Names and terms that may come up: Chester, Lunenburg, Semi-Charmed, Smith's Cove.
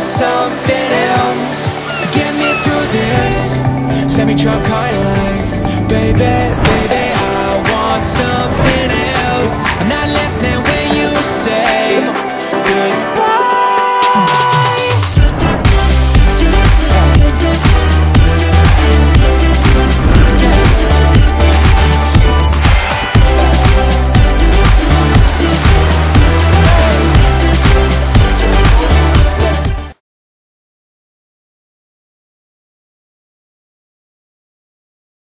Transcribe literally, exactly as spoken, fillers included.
need something else to get me through this semi-charmed kind of life, baby, baby.